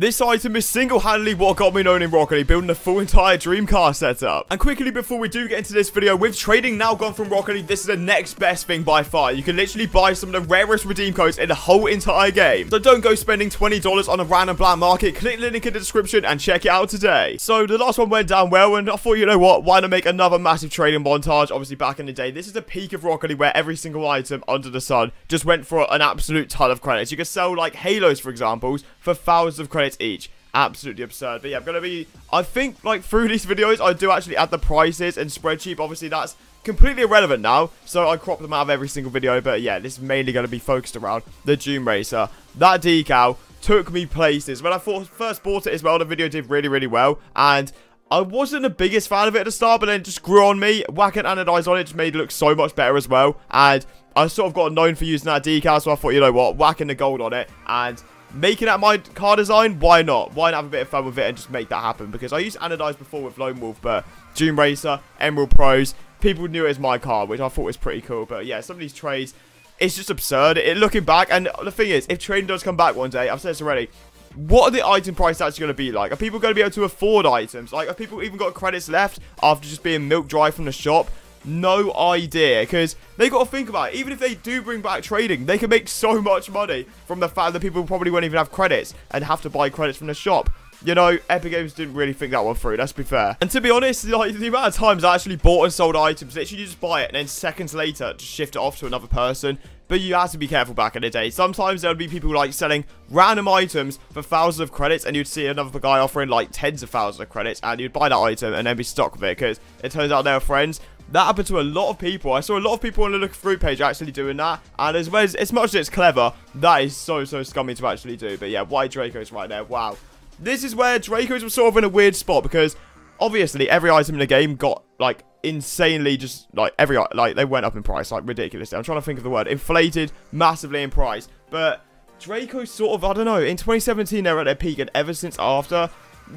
This item is single-handedly what got me known in Rocket League, building the full entire dream car setup. And quickly before we do get into this video, with trading now gone from Rocket League, this is the next best thing by far. You can literally buy some of the rarest redeem codes in the whole entire game. So don't go spending $20 on a random black market. Click the link in the description and check it out today. So the last one went down well, and I thought, you know what, why not make another massive trading montage? Obviously back in the day, this is the peak of Rocket League where every single item under the sun just went for an absolute ton of credits. You could sell like Halos, for example, for thousands of credits each. Absolutely absurd. But yeah, I'm gonna be, I think, like, through these videos I do actually add the prices and spreadsheet, but obviously that's completely irrelevant now, so I crop them out of every single video. But yeah, this is mainly going to be focused around the Doom Racer. That decal took me places. When I first bought it as well, the video did really well, and I wasn't the biggest fan of it at the start, but then it just grew on me. Whacking anodized on it just made it look so much better as well, and I sort of got known for using that decal, so I thought, you know what, whacking the gold on it and making that my car design, why not? Why not have a bit of fun with it and just make that happen? Because I used anodized before with Lone Wolf, but Dune Racer, Emerald Pros, people knew it as my car, which I thought was pretty cool. But yeah, some of these trades, it's just absurd. Looking back, and the thing is, if trading does come back one day, I've said this already, what are the item prices actually going to be like? Are people going to be able to afford items? Like, have people even got credits left after just being milk dry from the shop? No idea, because they got to think about it. Even if they do bring back trading, they can make so much money from the fact that people probably won't even have credits and have to buy credits from the shop. You know, Epic Games didn't really think that one through, let's be fair. And to be honest, like, the amount of times I actually bought and sold items, literally you just buy it and then seconds later just shift it off to another person. But you had to be careful back in the day. Sometimes there would be people like selling random items for thousands of credits, and you'd see another guy offering like tens of thousands of credits, and you'd buy that item and then be stuck with it because it turns out they were friends. That happened to a lot of people. I saw a lot of people on the look through page actually doing that. And as well as much as it's clever, that is so scummy to actually do. But yeah, why Dracos right there? Wow. This is where Dracos was sort of in a weird spot, because obviously every item in the game got like insanely just like they went up in price like ridiculously. I'm trying to think of the word. Inflated massively in price. But Dracos sort of, I don't know, in 2017 they were at their peak, and ever since after,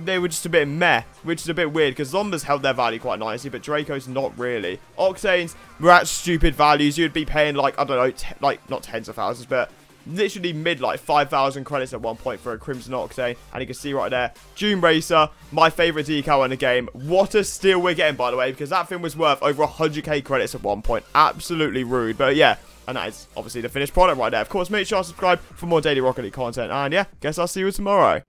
they were just a bit meh, which is a bit weird, because Zomba's held their value quite nicely, but Dracos not really. Octanes were at stupid values. You'd be paying like, I don't know, like not tens of thousands, but literally mid like 5,000 credits at one point for a Crimson Octane. And you can see right there, Dune Racer, my favorite decal in the game. What a steal we're getting, by the way, because that thing was worth over 100k credits at one point. Absolutely rude. But yeah, and that is obviously the finished product right there. Of course, make sure to subscribe for more daily Rocket League content. And yeah, guess I'll see you tomorrow.